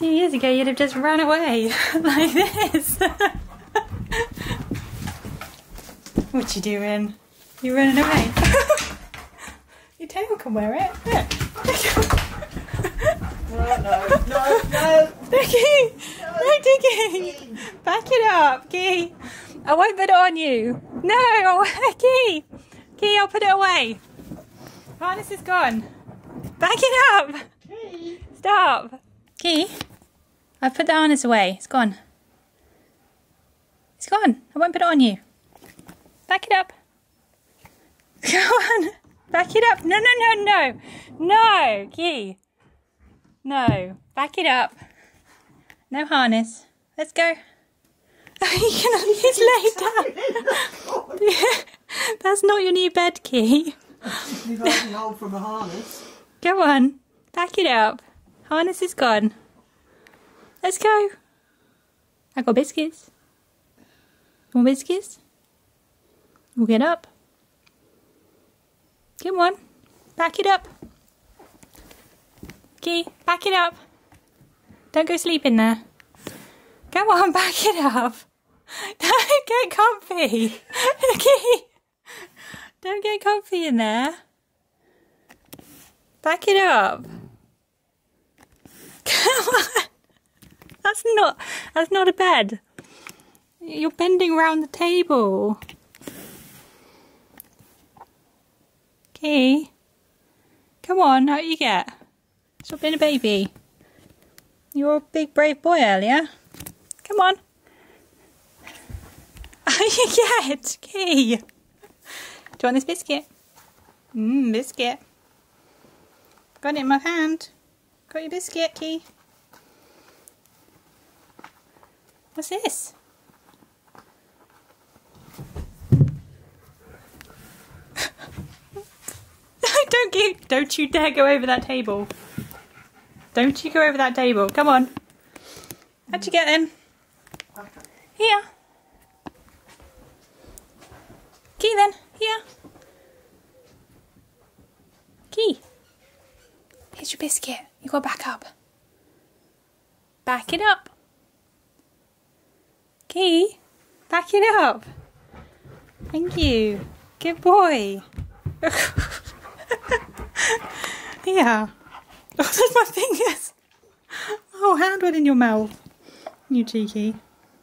A few years ago you'd have just run away like this. What you doing? You're running away. Your tail can wear it. Look. No. Dickie! No, Dickie! Back it up, Key. I won't put it on you. No, Key! Key, I'll put it away. Harness is gone. Back it up! Key! Stop! Key, I've put the harness away. It's gone. It's gone. I won't put it on you. Back it up. Go on. Back it up. No. No, Key. No. Back it up. No harness. Let's go. You cannot just lay down. That's not your new bed, Key. You've gotten hold from a harness. Go on. Back it up. Harness is gone. Let's go. I got biscuits. More biscuits? We'll get up. Come on. Back it up. Key, back it up. Don't go sleep in there. Come on, back it up. Don't get comfy. Key, don't get comfy in there. Back it up. Come on. That's not a bed. You're bending around the table. Key, come on, out you get. Stop being a baby. You were a big brave boy earlier. Come on. Out you get, Key. Do you want this biscuit? Biscuit. Got it in my hand. Got your biscuit, Key. What's this? Don't you dare go over that table. Don't you go over that table. Come on. How'd you get in? Here. Key then. Here. Key. Here's your biscuit. You got back up. Back it up. Key. Back it up. Thank you. Good boy. Yeah. Oh, there's my fingers. Oh, hand went in your mouth. You cheeky.